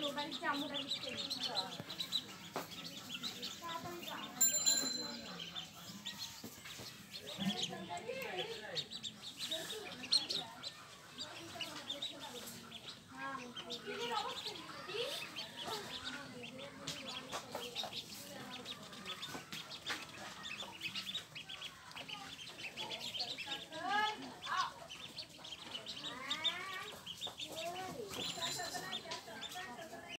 global项目的选择。沙登港。